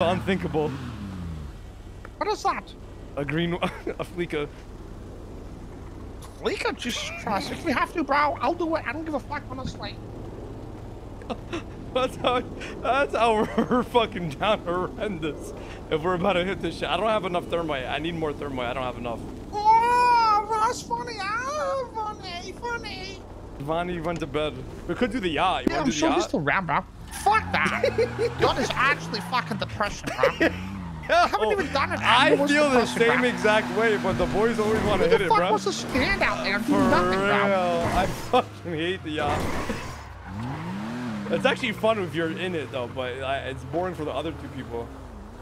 Unthinkable. What is that? A green one. A Fleeka. Fleeka? Just trust. If we have to, bro, I'll do it. I don't give a fuck, honestly. That's how we're fucking down horrendous. If we're about to hit this shit. I don't have enough thermite. I need more thermite. I don't have enough. Oh, that's funny. Oh, funny. Vani went to bed. We could do the yacht. Yeah, I'm sure he's still around, bro. Fuck that. God is actually fucking depression, bro. I haven't even done it. I feel the same exact way, but the boys always want to hit it, bro. Who the fuck wants to stand out there and do nothing, bro? I fucking hate the yacht. It's actually fun if you're in it, though, but it's boring for the other two people.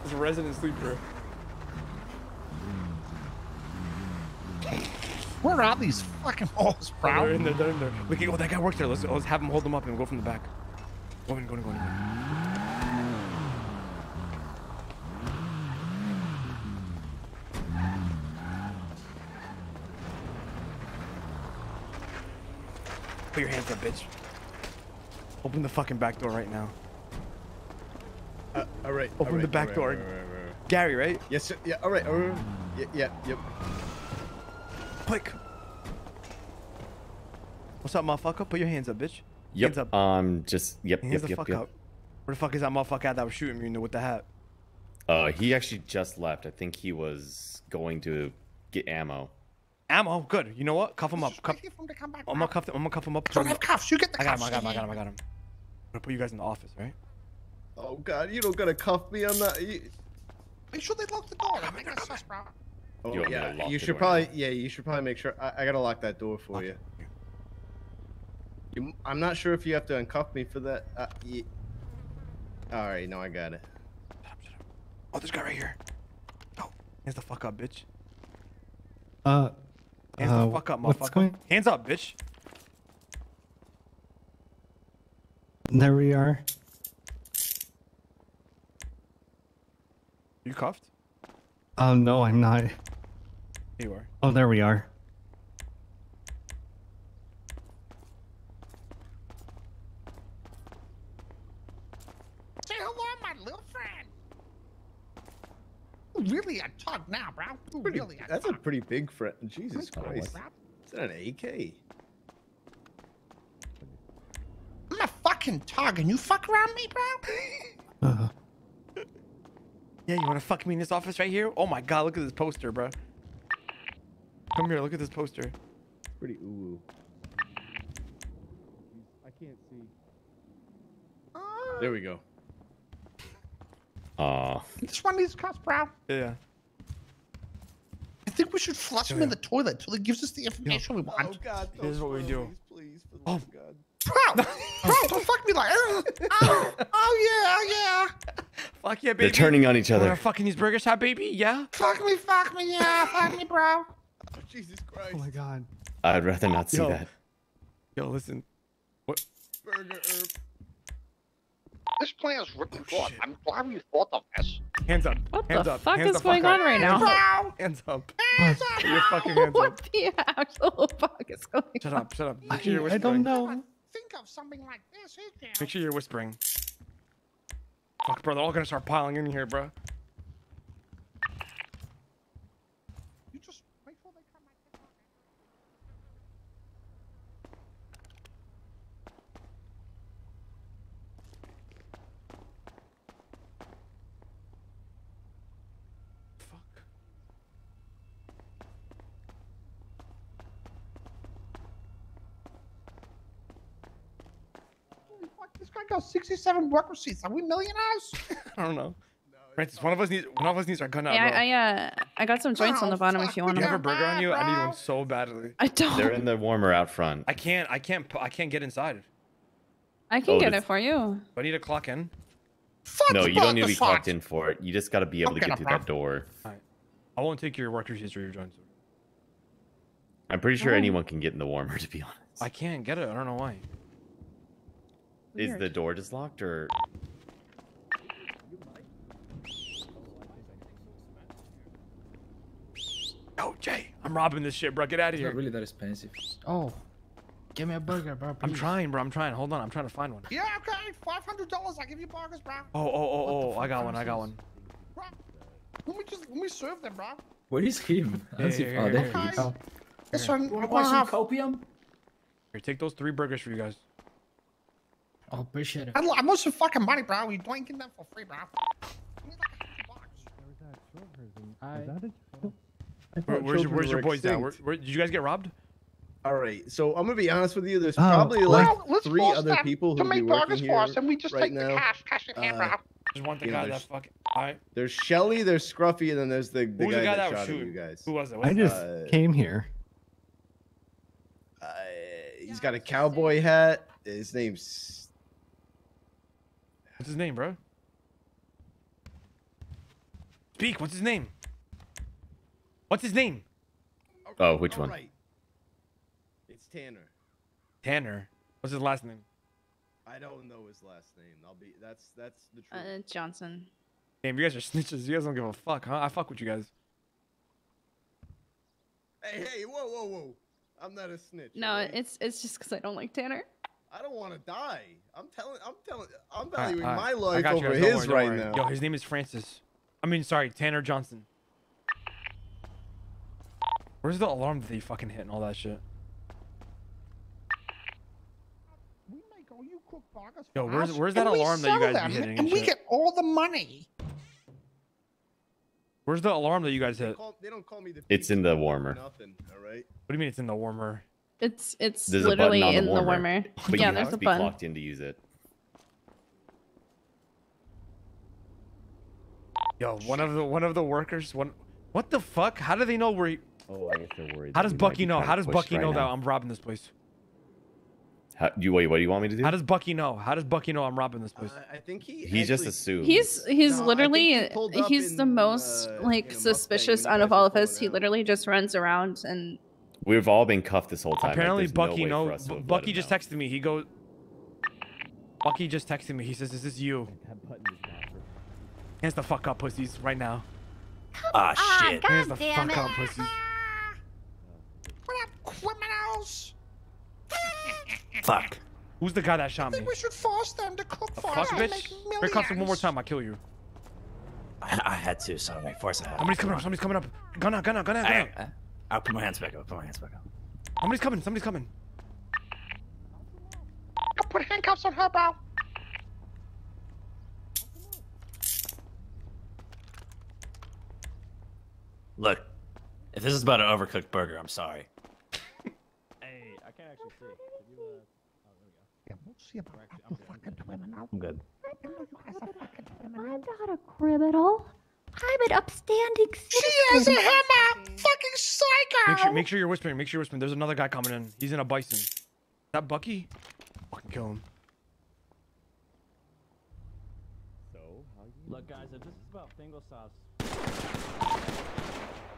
It's a resident sleeper. Where are these fucking holes, bro? They're in there. They're in there. Look, oh, that guy works there. Let's have him hold them up and go from the back. Go in, go in, go in. Put your hands up, bitch. Open the fucking back door right now. Alright. Open the back door. Right. Gary, right? Yes, sir. Yeah, alright. Yep. Quick. What's up, motherfucker? Put your hands up, bitch. Hands up. Hands the fuck up. Where the fuck is that motherfucker at that was shooting me with the hat? He actually just left. I think he was going to get ammo. Ammo? Good. You know what? Cuff him up. Cuff him to come back. I'm gonna cuff him up. Don't have cuffs. You get the cuffs. I got him. I'm gonna put you guys in the office, right? Oh god, you don't gotta cuff me. I'm not. Make sure they lock the door. I'm gonna cuff us, bro. Oh yeah. You should probably. Yeah, you should probably make sure. I gotta lock that door for you. I'm not sure if you have to uncuff me for that. Yeah. All right, no, I got it. Shut up. Oh, this guy right here. No, hands the fuck up, bitch. Hands the fuck up, motherfucker. Hands up, bitch. There we are. You cuffed? No, I'm not. You are. Oh, there we are. Really a tug now, bro. That's a pretty big friend. Jesus Christ. Is that an AK? I'm a fucking tug and you fuck around me, bro? Yeah, you want to fuck me in this office right here? Oh my god, look at this poster, bro. Come here, look at this poster. It's pretty ooh. I can't see. There we go. This one needs cuffs, bro. Yeah. I think we should flush him in the toilet till he gives us the information we want. Oh god, this is what we do. Please, oh god. Bro, don't fuck me like. Oh yeah. Fuck yeah, baby. They're turning on each other. We're fucking these burgers, hot baby. Yeah. Fuck me, yeah, fuck me, bro. Oh Jesus Christ. Oh my god. I'd rather not see that. Yo, listen. What? Burger herb. This plan is written for. I'm glad we thought of this. Hands up. What the fuck is going on right now? Hands up. Your fucking hands up. What the actual fuck is going on? Shut up. Make sure you're whispering. I don't know. Think of something like this. Make sure you're whispering. Fuck, bro. They're all going to start piling in here, bro. You just wait till they come back. This guy got 67 work receipts. Are we millionaires? I don't know. No, Francis, one of us needs our gun out. Yeah, I got some joints on the bottom if you want. Do you have a burger on you? I need one so badly. I don't. They're in the warmer out front. I can't get inside. I can get it for you. Do I need to clock in? No, you don't need to be clocked in for it. You just got to be able to get through that door. All right. I won't take your work receipts or your joints. I'm pretty sure anyone can get in the warmer, to be honest. I can't get it. I don't know why. Is the door just locked or? Oh, Jay, I'm robbing this shit, bro. Get out of here. It's not really that expensive. Oh. Give me a burger, bro. Please. I'm trying, bro. I'm trying. Hold on. I'm trying to find one. Yeah, okay. $500. I'll give you burgers, bro. Oh. I got one. Bro, let me serve them, bro. What is him? That's this one. You want some copium? Here, take those 3 burgers for you guys. I appreciate it. I want some fucking money, bro. You don't get them for free, bro. Where's your boys at? Did you guys get robbed? All right, so I'm gonna be honest with you. There's probably like 3 other people who be working here and we just right take now. The cash in hand, bro. There's one guy that fucking. All right. There's Shelly, there's Scruffy, and then there's the guy that shot at you guys. Who was it? I just came here. He's got a cowboy hat. His name's. What's his name, bro? Speak. What's his name? What's his name? Oh, which one? Right. It's Tanner. Tanner. What's his last name? I don't know his last name. I'll be. That's the truth. Johnson. Damn, you guys are snitches. You guys don't give a fuck, huh? I fuck with you guys. Hey, whoa. I'm not a snitch. No, right? It's just because I don't like Tanner. I don't want to die. I'm valuing my life over his right now. Yo, his name is Francis. I mean, sorry, Tanner Johnson. Where's the alarm that they fucking hit and all that shit? Yo, where's that alarm that you guys be hitting? And we get all the money. Where's the alarm that you guys hit? They don't call me the it's in the warmer. Nothing, all right? What do you mean it's in the warmer? It's there's literally in the warmer. But yeah, you have to be locked in to use it. Yo, one of the workers. What the fuck? How do they know where? Oh, I guess they're worried. How does Bucky know? How does Bucky know that I'm robbing this place? Wait, what do you want me to do? How does Bucky know? How does Bucky know I'm robbing this place? I think he just assumed. He's literally he's the most like suspicious out of all of us. He literally just runs around and. We've all been cuffed this whole time. Apparently, like, Bucky just texted me. He goes. Bucky just texted me. He says, "Is this you?" Hands the fuck up, pussies, right now. Ah shit! Hands the fuck up, pussies. What up, criminals? Fuck. Who's the guy that shot me? I think we should force them to cook for us and make millions. Here comes one more time, I'll kill you. I had to, so I forced it. Somebody's coming up. Gun out. I'll put my hands back up. Somebody's coming. I'll put handcuffs on her, bro. Look, if this is about an overcooked burger, I'm sorry. Hey, I can't actually see. I'm good. I'm not a criminal. I'm an upstanding citizen. She has a hammer! Fucking psycho! Make sure you're whispering. There's another guy coming in. He's in a bison. Is that Bucky? Fucking kill him. So, look, guys, if this is about fingal sauce.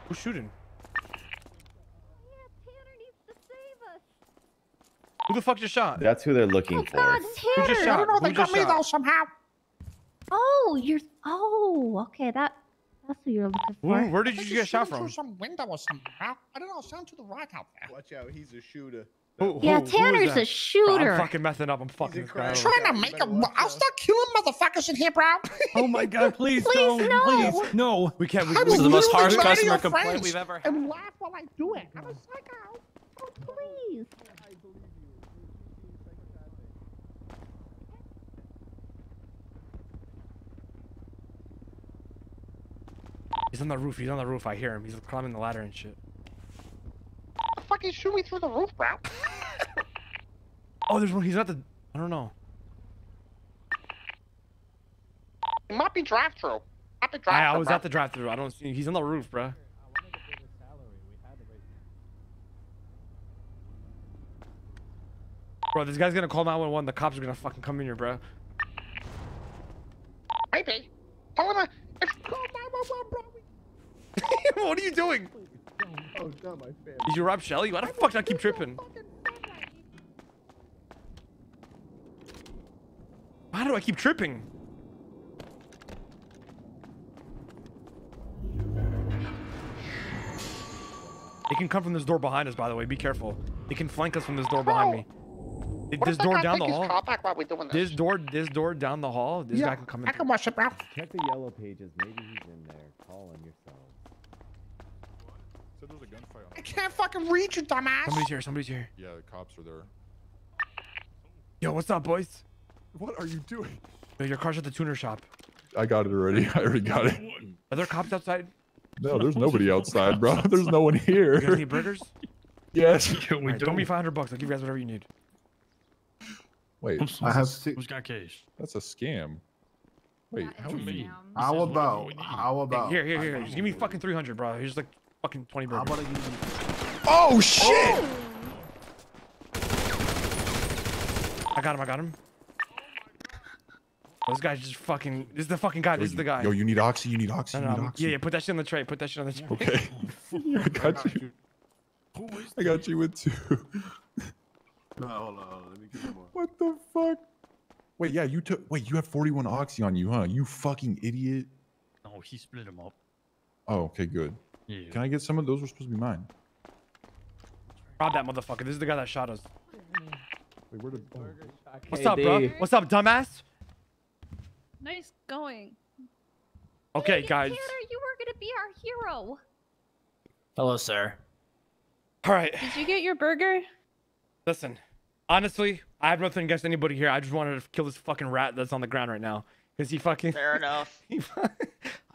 Who's shooting? Who the fuck just shot? That's who they're looking for. God, who just shot? I don't know. They got me though somehow. Oh, you're. Oh, okay. That's who you're looking for. Where did you get shot from? Through some window or something. I don't know. Sound to the right out there. Watch out! He's a shooter. Yeah, Tanner's a shooter. Bro, I'm fucking messing up. I'm fucking trying to make him. I'll start killing motherfuckers in here, bro. Oh my god! Please, no! Please, no! We can't. This is the most harsh customer complaint we've ever had. And laugh while I do it. I'm a psycho. Oh please. He's on the roof. I hear him. He's climbing the ladder and shit. Fucking shoot me through the roof, bro. Oh, there's one. He's not the. I don't know. It might be drive-through. I was at the drive-through. I don't see. He's on the roof, bro. Bro, this guy's gonna call 911. The cops are gonna fucking come in here, bro. Maybe. Tell him I. Call 911, bro. What are you doing? Oh, God, my family. Did you rob Shelly? Why the fuck do I keep tripping? Why do I keep tripping? It can come from this door behind us, by the way. Be careful. They can flank us from this door behind me. This door down the hall. This door down the hall. This guy can come in. I can watch it, bro. Check the yellow pages. Maybe he's in there. Call on yourself. Said there's a gunfight on. I can't fucking read you, dumbass. Somebody's here. Somebody's here. Yeah, the cops are there. Yo, what's up, boys? What are you doing? Yo, your car's at the tuner shop. I got it already. I already got it. Are there cops outside? No, there's nobody outside, bro. There's no one here. You guys need burgers? Yes. Right, don't be $500. I'll give you guys whatever you need. Wait, I have six. Who's got cash? That's a scam. Wait, how about? Here. Just give me fucking 300, bro. Here's like fucking 20 burgers. How about I give you... Oh shit! Oh. I got him. This guy's just fucking. This is the fucking guy. This is the guy. Yo, you need oxy. No, you need oxy. Yeah, put that shit on the tray. Okay. I got you. I got you with two. No, hold on. Let me get more. What the fuck? Wait, yeah, you took. Wait, you have 41 oxy on you, huh? You fucking idiot. No, he split them up. Oh, okay, good. Yeah. Can I get some of those? Were supposed to be mine. Rob that motherfucker. This is the guy that shot us. Wait, where did? Oh. What's up, bro? What's up, dumbass? Nice going. Okay, guys. Tanner, you were gonna be our hero. Hello, sir. All right. Did you get your burger? Listen, honestly, I have nothing against anybody here. I just wanted to kill this fucking rat that's on the ground right now, cause he fucking. Fair enough. I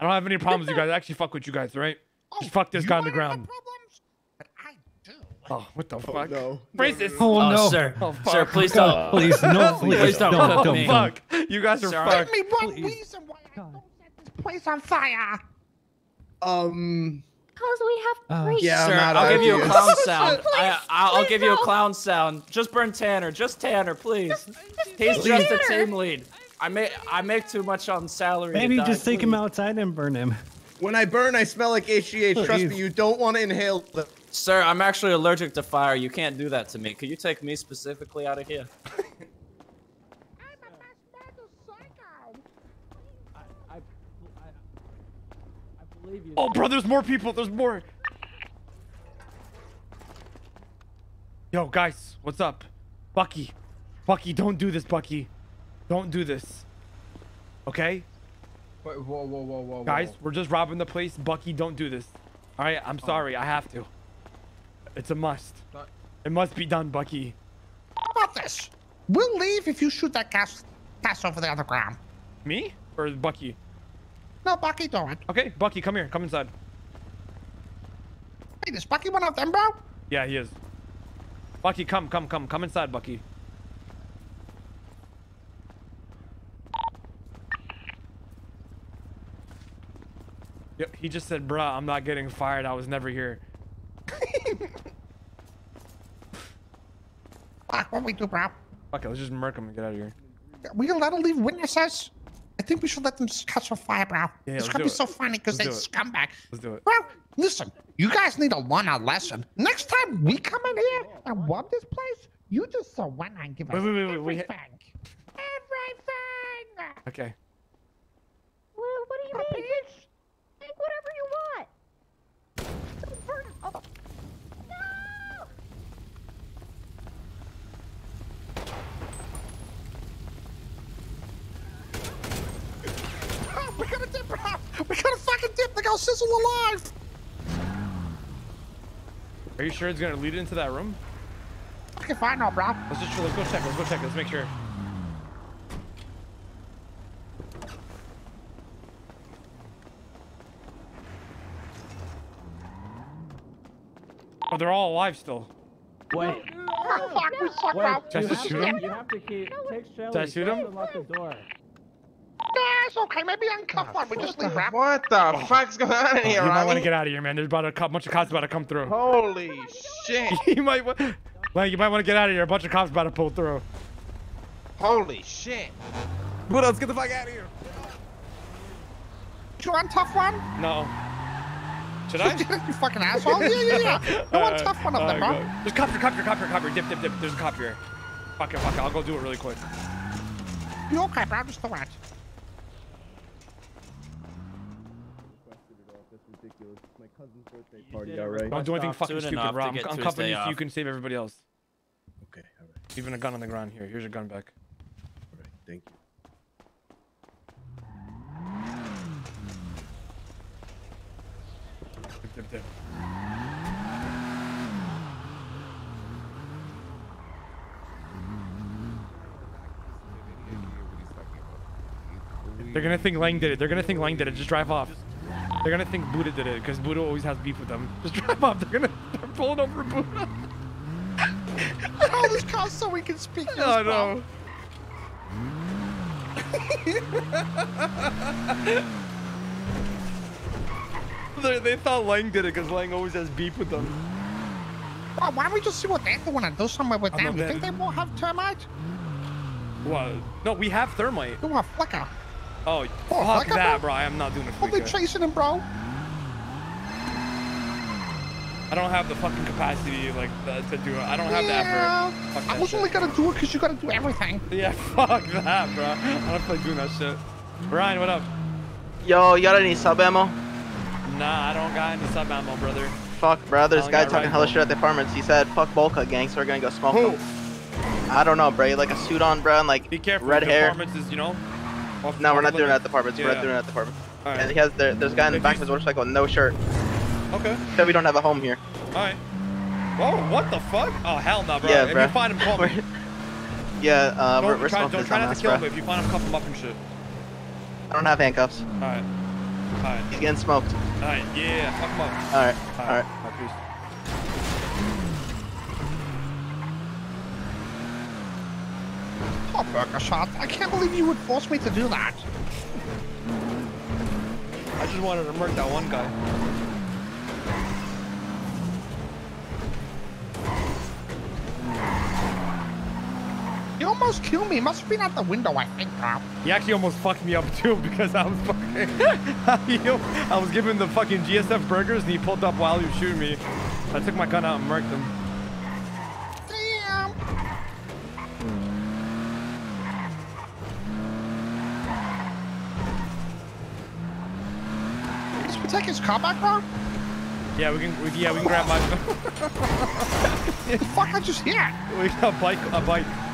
don't have any problems, you guys. I actually fuck with you guys, right? Oh, just fuck this guy on the ground. Oh, what the fuck? No. Francis! Oh, no. Sir. Oh, fuck. Sir, please don't. Please, no, please don't. Oh, no, fuck. You guys are fucked. Give me one reason why I don't set this place on fire. Because we have great... Yeah, sir, I'll give you a clown sound. I'll give you a clown sound. Just burn Tanner. Just Tanner, please. He's just a team lead. I make too much on salary. Maybe just take him outside and burn him. When I burn, I smell like HGH. Trust me, you don't want to inhale... Sir, I'm actually allergic to fire. You can't do that to me. Could you take me specifically out of here? I'm a mathematical psycho. I believe you. Oh, bro, there's more people. There's more. Yo, guys, what's up? Bucky. Bucky, don't do this, Bucky. Don't do this. Okay? Wait, whoa. Guys, we're just robbing the place. Bucky, don't do this. All right, I'm sorry. I have to. It's a must. It must be done, Bucky. How about this? We'll leave if you shoot that gas over the other ground. Me? Or Bucky? No, Bucky, don't. Okay, Bucky, come here. Come inside. Hey, is Bucky one of them, bro? Yeah, he is. Bucky, come. Come inside, Bucky. Yep, he just said, bruh, I'm not getting fired. I was never here. What we do, bro? Fuck it, let's just murk him and get out of here. We allowed to leave witnesses? I think we should let them catch on fire, bro. Yeah, it's gonna be so funny because they scumbag. Let's do it. Bro, listen, you guys need to learn a lesson. Next time we come in here and rob this place, you just surrender and give us everything. Okay. Well, what do you mean? Take whatever you want. Don't burn it. Oh. We gotta dip, bro! We gotta fucking dip! They got Sizzle alive! Are you sure it's gonna lead into that room? Okay, fine, no, bro. Let's go check. Let's make sure. Oh, they're all alive still. Wait. Oh, fuck, we suck, bro. Did I shoot him? Did I shoot him? Nah, it's okay. Maybe I can cuff one. We just leave, bro. What the fuck's going on in here, Robbie? You might want to get out of here, man. There's about a bunch of cops about to come through. Holy shit. you might want to get out of here. A bunch of cops about to pull through. Holy shit. What else? Get the fuck out of here. You want tough one? No. Should I? You fucking asshole. Yeah. I want tough one of them, bro. There's a cop here, Dip. There's a cop here. Fuck it. I'll go do it really quick. You okay, bro? Just the watch. That's ridiculous. It's my cousin's birthday party, alright? Don't do anything fucking stupid, Rob. I'm coming if you can save everybody else. Okay, alright. Even a gun on the ground here. Here's your gun back. Alright, thank you. Dip, dip. They're gonna think Lang did it. They're gonna think Lang did it. Just drive off. They're gonna think Buddha did it because Buddha always has beef with them. Just drive off. They're pulling over Buddha. Oh, this cop so we can speak. No, no. They thought Lang did it because Lang always has beef with them. Well, why don't we just see what they want to do somewhere with them? You think they won't have termite? What? No, we have thermite. You want flicker? Oh, fuck that, bro. I am not doing a flicker. Oh, they're chasing him, bro. I don't have the fucking capacity like to do it. I don't have the effort. I was only gonna do it because you gotta do everything. Yeah, fuck that, bro. I don't feel like doing that shit. Ryan, what up? Yo, you got any sub ammo? Nah, I don't got any sub ammo, brother. Fuck, bro. There's a guy talking hella shit at the apartments. He said, fuck Bolka, gang, so we're gonna go smoke him. I don't know, bro. Like a suit on, bro, and like be careful, red hair. Apartments is, you know? No, we're not doing it at the apartments. We're not doing it at the apartments. Right. And he has there's a guy in the back of his motorcycle with no shirt. Okay. So we don't have a home here. Alright. Whoa, what the fuck? Oh, hell no, bro. Yeah, if you find him, call me. Yeah, we're smoking his ass, bro. If you find him, cuff him up and shit. I don't have handcuffs. Alright. Alright. He's getting smoked. Alright, yeah, fuck him up. Alright, alright. Oh, Burger Shot, I can't believe you would force me to do that. I just wanted to murder that one guy. You almost killed me. It must have been out the window, I think, bro. He actually almost fucked me up, too, because I was fucking... I was giving the fucking GSF burgers, and he pulled up while he was shooting me. I took my gun out and murked him. Damn. Should we take his car back, bro? Yeah, we can grab my... The fuck I just hit? We got a bike.